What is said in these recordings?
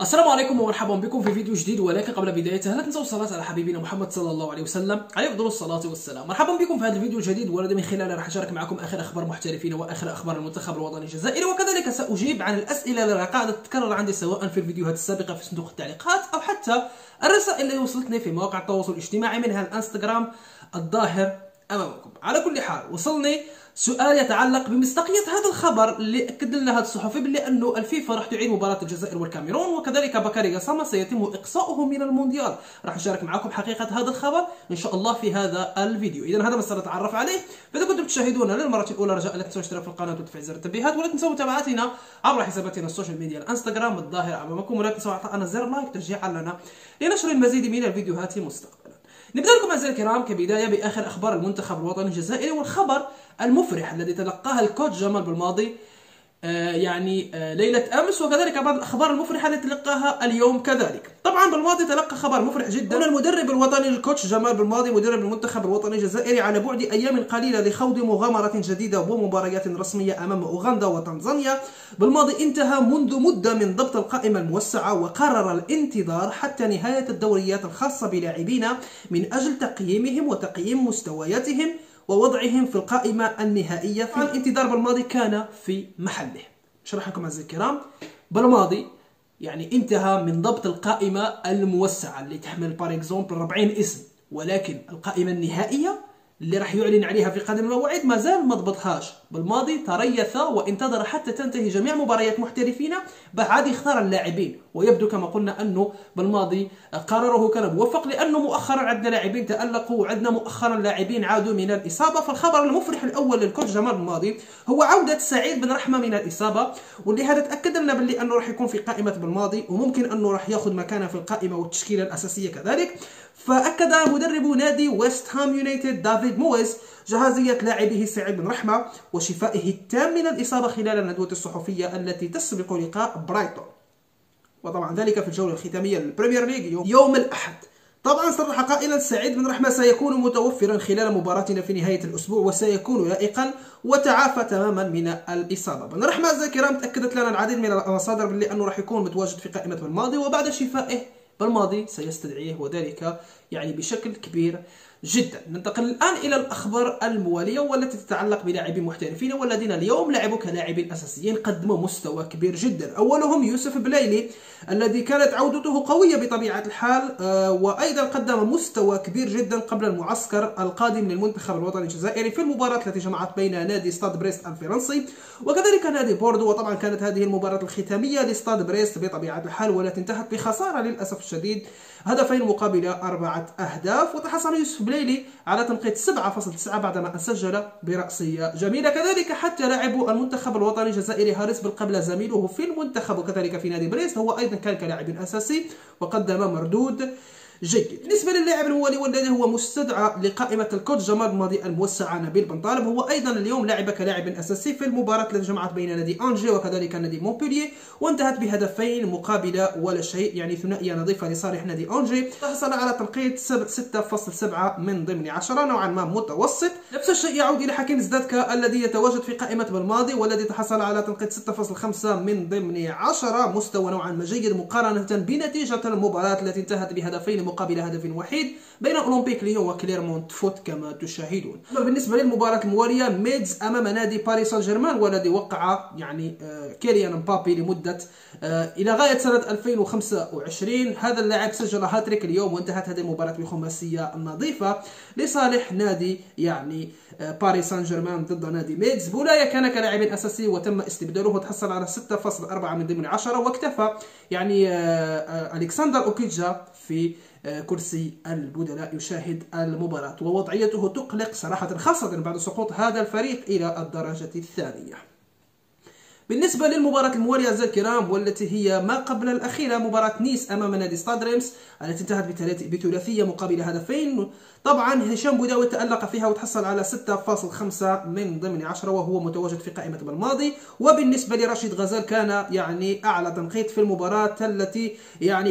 السلام عليكم ومرحبا بكم في فيديو جديد، ولكن قبل بدايته لا تنسوا الصلاة على حبيبنا محمد صلى الله عليه وسلم، عليه أفضل الصلاة والسلام. مرحبا بكم في هذا الفيديو الجديد، والذي من خلاله راح أشارك معكم آخر أخبار محترفين وآخر أخبار المنتخب الوطني الجزائري، وكذلك سأجيب عن الأسئلة اللي قاعدة تتكرر عندي سواء في الفيديوهات السابقة في صندوق التعليقات أو حتى الرسائل اللي وصلتني في مواقع التواصل الاجتماعي منها الانستغرام الظاهر أمامكم. على كل حال وصلني سؤال يتعلق بمصداقية هذا الخبر اللي أكد لنا هذا الصحفي بلي أنه الفيفا راح تعيد مباراة الجزائر والكاميرون، وكذلك بكاري غاساما سيتم إقصاؤه من المونديال. راح أشارك معكم حقيقة هذا الخبر إن شاء الله في هذا الفيديو. إذا هذا ما سنتعرف عليه، فإذا كنتم تشاهدونا للمرة الأولى رجاء لا تنسوا الاشتراك في القناة وتفعيل زر التنبيهات، ولا تنسوا متابعتنا عبر حساباتنا السوشيال ميديا الانستغرام الظاهر أمامكم، ولا تنسوا إعطائنا زر لايك تشجيعا لنا لنشر المزيد من الفيديوهات مستقبلا. نبدأ لكم أعزائي الكرام كبداية بآخر أخبار المنتخب الوطني الجزائري، والخبر المفرح الذي تلقاه الكوتش جمال بلماضي ليلة أمس، وكذلك بعض الأخبار المفرحة التي تلقاها اليوم كذلك. طبعا بلماضي تلقى خبر مفرح جدا من المدرب الوطني الكوتش جمال بلماضي مدرب المنتخب الوطني الجزائري على بعد أيام قليلة لخوض مغامرة جديدة ومباريات رسمية أمام أوغندا وتنزانيا. بلماضي انتهى منذ مدة من ضبط القائمة الموسعة وقرر الانتظار حتى نهاية الدوريات الخاصة بلاعبين من أجل تقييمهم وتقييم مستوياتهم ووضعهم في القائمة النهائية. في الانتظار بلماضي كان في محله. شرح لكم أعزائي الكرام، بلماضي انتهى من ضبط القائمة الموسعة اللي تحمل باغ اكزومبل 40 اسم، ولكن القائمة النهائية اللي راح يعلن عليها في قادم الموعد مازال ما ضبطهاش. بلماضي تريث وانتظر حتى تنتهي جميع مباريات محترفين بعد يختار اللاعبين، ويبدو كما قلنا انه بلماضي قراره كان موفق، لانه مؤخرا عندنا لاعبين تألقوا وعندنا مؤخرا لاعبين عادوا من الاصابه. فالخبر المفرح الاول للكوتش جمال بلماضي هو عوده سعيد بن رحمه من الاصابه، واللي هذا تاكد لنا باللي انه راح يكون في قائمه بلماضي، وممكن انه راح ياخذ مكانه في القائمه والتشكيله الاساسيه كذلك. فأكد مدرب نادي ويست هام يونايتد دافيد مويس جاهزية لاعبه سعيد بن رحمه وشفائه التام من الإصابة خلال الندوة الصحفية التي تسبق لقاء برايتون، وطبعا ذلك في الجولة الختامية للبريمير ليج يوم الأحد. طبعا صرح قائلا سعيد بن رحمه سيكون متوفرا خلال مباراتنا في نهاية الأسبوع وسيكون لائقا وتعافى تماما من الإصابة. بن رحمه أعزائي الكرام تأكدت لنا العديد من المصادر باللي أنه راح يكون متواجد في قائمة الماضي، وبعد شفائه بلماضي سيستدعيه وذلك بشكل كبير جدا. ننتقل الآن إلى الأخبار الموالية والتي تتعلق بلاعبين محترفين والذين اليوم لعبوا كلاعبين أساسيين قدموا مستوى كبير جدا. أولهم يوسف بلايلي الذي كانت عودته قوية بطبيعة الحال، وأيضا قدم مستوى كبير جدا قبل المعسكر القادم للمنتخب الوطني الجزائري في المباراة التي جمعت بين نادي ستاد بريست الفرنسي وكذلك نادي بوردو، وطبعا كانت هذه المباراة الختامية لستاد بريست بطبيعة الحال، والتي انتهت بخسارة للأسف الشديد هدفين مقابل 4 أهداف، وتحصل يوسف بلايلي على تنقيط 7.9 بعدما سجل برأسية جميلة. كذلك حتى لاعب المنتخب الوطني الجزائري هارس بالقبل زميله في المنتخب وكذلك في نادي بريست هو أيضا كان كلاعب أساسي وقدم مردود جيد. بالنسبة للاعب الموالي والذي هو مستدعى لقائمة الكوتش جمال بلماضي الموسعة نبيل بنطالب هو أيضا اليوم لعب كلاعب أساسي في المباراة التي جمعت بين نادي أنجي وكذلك نادي مونبولييه وانتهت بهدفين مقابل ولا شيء، ثنائية نظيفة لصالح نادي أنجي. تحصل على تنقيط 6.7 من ضمن 10 نوعا ما متوسط. نفس الشيء يعود إلى حكيم زدادكا الذي يتواجد في قائمة بلماضي والذي تحصل على تنقيط 6.5 من ضمن 10، مستوى نوعا ما جيد مقارنة بنتيجة المباراة التي انتهت بهدفين مقابل هدف وحيد بين أولمبيك ليون وكليرمونت فوت كما تشاهدون. بالنسبة للمباراة الموالية ميدز أمام نادي باريس سان جيرمان والذي وقع كيليان مبابي لمدة إلى غاية سنة 2025. هذا اللاعب سجل هاتريك اليوم وانتهت هذه المباراة بخماسية نظيفة لصالح نادي باريس سان جيرمان ضد نادي ميدز. بولايا كان كلاعب أساسي وتم استبداله وتحصل على 6.4 من ضمن 10 واكتفى ألكسندر اوكيتجا في كرسي البدلاء يشاهد المباراة، ووضعيته تقلق صراحة خاصة بعد سقوط هذا الفريق إلى الدرجة الثانية. بالنسبة للمباراة الموالية أعزائي الكرام والتي هي ما قبل الأخيرة مباراة نيس أمام نادي ستاد ريمس التي انتهت بثلاثية مقابل هدفين. طبعا هشام بوداوي تألق فيها وتحصل على 6.5 من ضمن 10 وهو متواجد في قائمة بلماضي. وبالنسبة لرشيد غزال كان أعلى تنقيط في المباراة التي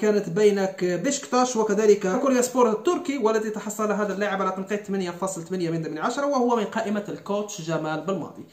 كانت بين بشكتاش وكذلك كوريا سبور التركي والتي تحصل هذا اللاعب على تنقيط 8.8 من ضمن 10 وهو من قائمة الكوتش جمال بلماضي.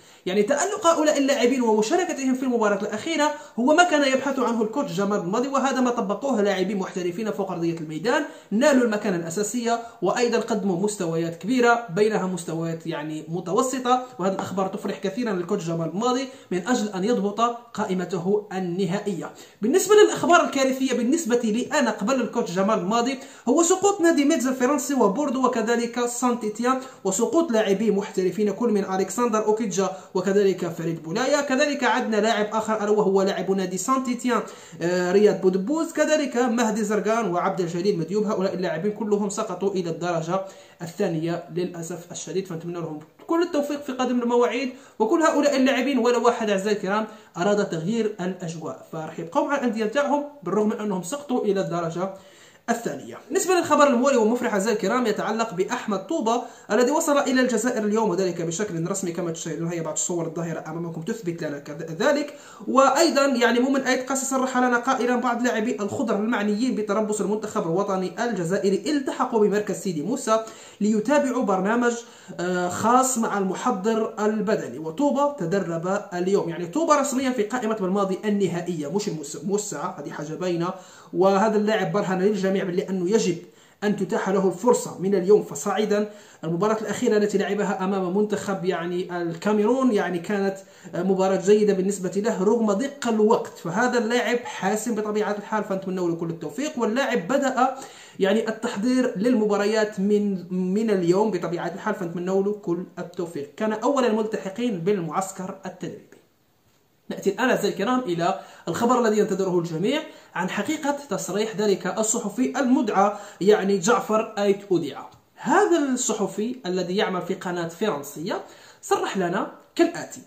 تألق هؤلاء اللاعبين ومشاركة مشاركتهم في المباراة الأخيرة هو ما كان يبحث عنه الكوتش جمال بلماضي، وهذا ما طبقوه لاعبين محترفين فوق أرضية الميدان، نالوا المكانة الأساسية وأيضا قدموا مستويات كبيرة بينها مستويات يعني متوسطة، وهذه الأخبار تفرح كثيرا للكوتش جمال بلماضي من أجل أن يضبط قائمته النهائية. بالنسبة للأخبار الكارثية بالنسبة لي أنا قبل الكوتش جمال بلماضي هو سقوط نادي ميتز الفرنسي وبوردو وكذلك سانت إتيان، وسقوط لاعبين محترفين كل من ألكسندر اوكيتجا وكذلك فريد بولايا. كذلك عندنا لاعب آخر ألا وهو لاعب نادي سانت إتيان رياض بودبوز، كذلك مهدي زرقان وعبد الجليل مديوب. هؤلاء اللاعبين كلهم سقطوا إلى الدرجة الثانية للأسف الشديد، فنتمنى لهم كل التوفيق في قادم المواعيد. وكل هؤلاء اللاعبين ولا واحد أعزائي الكرام أراد تغيير الأجواء، فراح يبقوا مع الأندية تاعهم بالرغم من أنهم سقطوا إلى الدرجة الثانية. بالنسبة للخبر المولي والمفرح أعزائي الكرام يتعلق بأحمد طوبة الذي وصل إلى الجزائر اليوم، وذلك بشكل رسمي كما تشاهدون، هي بعض الصور الظاهرة أمامكم تثبت لنا ذلك. وأيضا يعني مومن آيت قاسس الرحلة قائلا بعض لاعبي الخضر المعنيين بتربص المنتخب الوطني الجزائري التحقوا بمركز سيدي موسى ليتابعوا برنامج خاص مع المحضر البدني، وطوبة تدرب اليوم. يعني طوبة رسميا في قائمة بلماضي النهائية مش الموسعة، هذه حاجة باينة، وهذا اللاعب برهن للجميع لأنه يجب أن تتاح له الفرصة من اليوم فصاعدا. المباراة الأخيرة التي لعبها أمام منتخب يعني الكاميرون يعني كانت مباراة جيدة بالنسبة له رغم ضيق الوقت، فهذا اللاعب حاسم بطبيعة الحال، فنتمنوا له كل التوفيق. واللاعب بدأ يعني التحضير للمباريات من اليوم بطبيعة الحال، فنتمنوا له كل التوفيق. كان أول الملتحقين بالمعسكر التدريبي. نأتي الآن أعزائي الكرام إلى الخبر الذي ينتظره الجميع عن حقيقة تصريح ذلك الصحفي المدعى يعني جعفر آيت أوديع. هذا الصحفي الذي يعمل في قناة فرنسية صرح لنا كالآتي: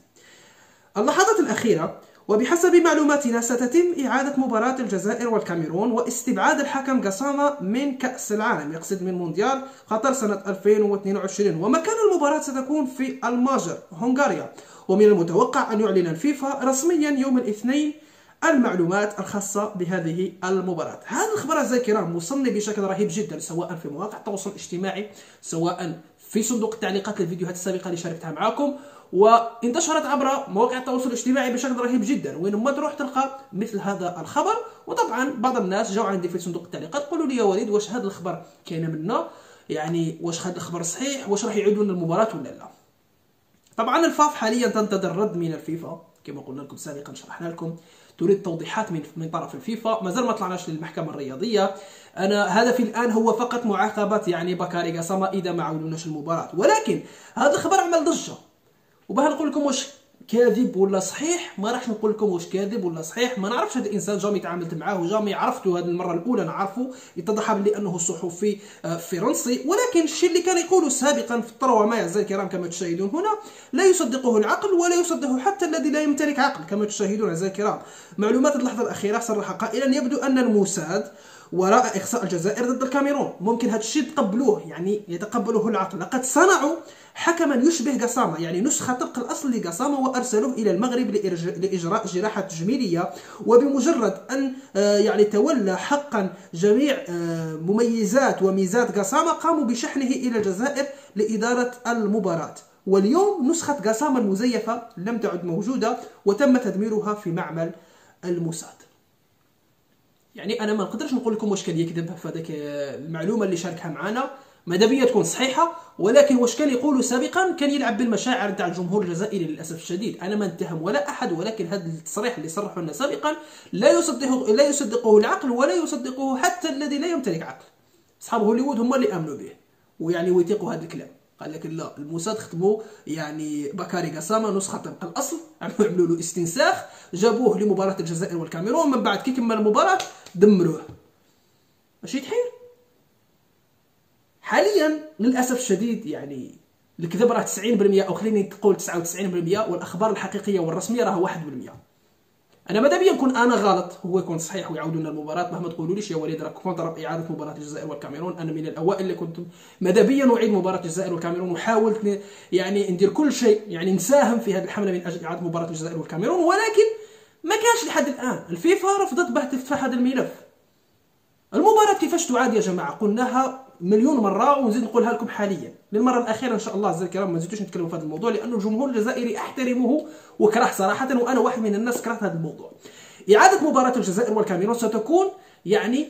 اللحظات الأخيرة وبحسب معلوماتنا ستتم إعادة مباراة الجزائر والكاميرون واستبعاد الحكم غاساما من كأس العالم، يقصد من مونديال قطر سنة 2022، ومكان المباراة ستكون في الماجر هنغاريا، ومن المتوقع أن يعلن الفيفا رسميا يوم الاثنين المعلومات الخاصة بهذه المباراة. هذا الخبر أعزائي الكرام وصلني بشكل رهيب جدا سواء في مواقع التواصل الاجتماعي سواء في صندوق التعليقات للفيديوهات السابقة اللي شاركتها معاكم، وانتشرت عبر مواقع التواصل الاجتماعي بشكل رهيب جدا، وينما تروح تلقى مثل هذا الخبر. وطبعا بعض الناس جاوا عندي في صندوق التعليقات قالوا لي يا وليد واش هذا الخبر كاين منا، يعني واش هذا الخبر صحيح، واش راح يعيدوا لنا المباراة ولا لا. طبعا الفاف حاليا تنتظر رد من الفيفا كما قلنا لكم سابقا، شرحنا لكم، تريد توضيحات من طرف الفيفا، مازال ما طلعناش للمحكمة الرياضية. أنا هدفي الآن هو فقط معاقبة يعني بكاري غاساما إذا ما عاونوناش المباراة. ولكن هذا الخبر عمل ضجة، وباه نقول لكم واش كاذب ولا صحيح، ما راحش نقول لكم واش كاذب ولا صحيح، ما نعرفش هذا الانسان، جامي تعاملت معاه وجامي عرفته، هذه المره الاولى نعرفه. اتضح بلي انه صحفي فرنسي، ولكن الشيء اللي كان يقوله سابقا في الثروه ما اعزائي الكرام كما تشاهدون هنا لا يصدقه العقل ولا يصدقه حتى الذي لا يمتلك عقل كما تشاهدون اعزائي الكرام. معلومات اللحظه الاخيره صرح قائلا يبدو ان الموساد وراء إخصاء الجزائر ضد الكاميرون، ممكن هذا الشيء تقبلوه يعني يتقبله العقل. لقد صنعوا حكما يشبه غاساما يعني نسخة طبق الأصل لغاساما وأرسلوه إلى المغرب لإجراء جراحة تجميلية، وبمجرد أن يعني تولى حقا جميع مميزات وميزات غاساما قاموا بشحنه إلى الجزائر لإدارة المباراة. واليوم نسخة غاساما المزيفة لم تعد موجودة وتم تدميرها في معمل الموساد. يعني انا ما نقدرش نقول لكم واش كان يكذب في هذيك المعلومه اللي شاركها معنا، ماذا بيا تكون صحيحه، ولكن واش كان يقولوا سابقا كان يلعب بالمشاعر تاع الجمهور الجزائري للاسف الشديد. انا ما نتهم ولا احد، ولكن هذا التصريح اللي صرحوا لنا سابقا لا يصدقه العقل ولا يصدقه حتى الذي لا يمتلك عقل. اصحاب هوليوود هما اللي امنوا به ويعني وثيقوا هذا الكلام، قال لك لا الموساد خدموا يعني بكاري غاساما نسخه طبق الاصل، عملوا له استنساخ، جابوه لمباراه الجزائر والكاميرون، من بعد كي كمل المباراه دمروه. ماشي تحير حاليا للاسف الشديد، يعني الكذب راه 90% او خليني نقول 99%، والاخبار الحقيقيه والرسميه راه 1%. انا ماذا بيا نكون انا غلط هو يكون صحيح ويعاودوا لنا المباراه، مهما تقولوليش يا وليد راك كونتر اعاده مباراه الجزائر والكاميرون. انا من الاوائل اللي كنت ماذا بيا نعيد مباراه الجزائر والكاميرون، وحاولت يعني ندير كل شيء يعني نساهم في هذه الحمله من اجل اعاده مباراه الجزائر والكاميرون، ولكن ما كانش لحد الان. الفيفا رفضت بحث تفتح هذا الملف، المباراة كيفاش تعاد يا جماعة؟ قلناها مليون مرة ونزيد نقولها لكم حاليا للمرة الأخيرة إن شاء الله أعزائي الكرام. ما نزيدوش نتكلموا في هذا الموضوع لأنه الجمهور الجزائري أحترمه وكره صراحة، وأنا واحد من الناس كرهت هذا الموضوع. إعادة مباراة الجزائر والكاميرون ستكون يعني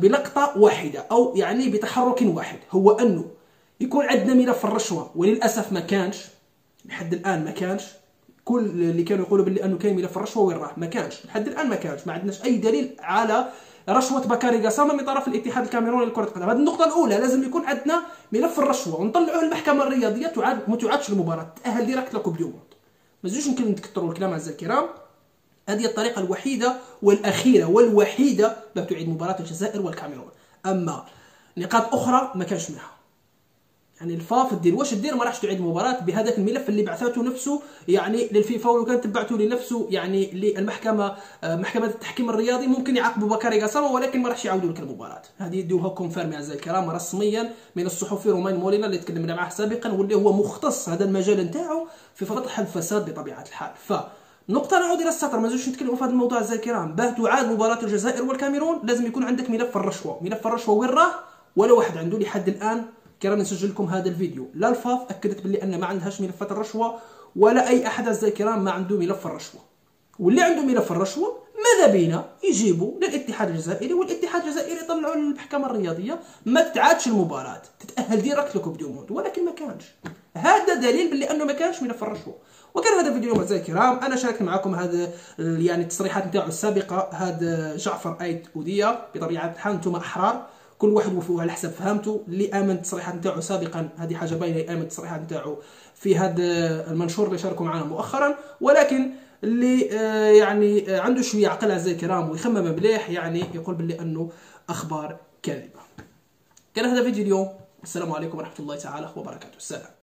بلقطة واحدة أو يعني بتحرك واحد، هو أنه يكون عندنا ملف الرشوة، وللأسف ما كانش لحد الآن، ما كانش. كل اللي كانوا يقولوا باللي أنه كاين ملف الرشوة وين راه؟ ما كانش لحد الآن، ما كانش، ما عندناش أي دليل على رشوة بكاري غاساما من طرف الاتحاد الكاميروني لكرة القدم. هذه النقطة الأولى، لازم يكون عندنا ملف الرشوة ونطلعوه للمحكمة الرياضية، تعاد ما تعادش المباراة، تأهل ديريكت لكوب دي موند. ما زيدوش نكثروا الكلام أعزائي الكرام، هذه الطريقة الوحيدة والأخيرة والوحيدة باش تعيد مباراة الجزائر والكاميرون. أما نقاط أخرى ما كانش منها، يعني الفاف دير واش دير، ما راحش تعيد مباراة بهذاك الملف اللي بعثته نفسه يعني للفيفا، ولو كان تبعته لنفسه يعني للمحكمة محكمة التحكيم الرياضي ممكن يعاقبوا بكاري غاساما، ولكن ما راحش يعاودوا لك المباراة. هذه يدوها كونفيرم يا اعزائي الكرام رسميا من الصحفي رومين مولينا اللي تكلمنا معه سابقا، واللي هو مختص هذا المجال نتاعو في فتح الفساد بطبيعة الحال. نقطة نعود إلى السطر، ما زلتش نتكلموا في هذا الموضوع أعزائي الكرام. باه تعاد مباراة الجزائر والكاميرون لازم يكون عندك ملف الرشوة، ملف الرشوة وين راه؟ ولا واحد عنده لحد الآن. كي رانا نسجل لكم هذا الفيديو، لا الفاف أكدت باللي أن ما عندهاش ملفات الرشوة، ولا أي أحد أعزائي الكرام ما عنده ملف الرشوة، واللي عنده ملف الرشوة ماذا بينا يجيبوا للاتحاد الجزائري، والاتحاد الجزائري يطلعوا للمحكمة الرياضية، ما تعادش المباراة، تتأهل ديريكت لكوب دي موند. ولكن ما كانش، هذا دليل باللي أنه ما كانش ملف الرشوة. وكان هذا الفيديو اليوم أعزائي الكرام، أنا شاركت معكم هذا يعني التصريحات نتاعو السابقة، هذا جعفر آيت أوديع. بطبيعة الحال أنتم أحرار، كل واحد وفوه على حسب فهمته، اللي آمن التصريحات نتاعو سابقا هذه حاجة باينة، آمن التصريحات نتاعو في هذا المنشور اللي شاركوا معنا مؤخرا، ولكن اللي يعني عنده شوية عقل أعزائي الكرام ويخمم مليح يعني يقول باللي أنه أخبار كاذبة. كان هذا فيديو اليوم، السلام عليكم ورحمة الله تعالى وبركاته. السلام.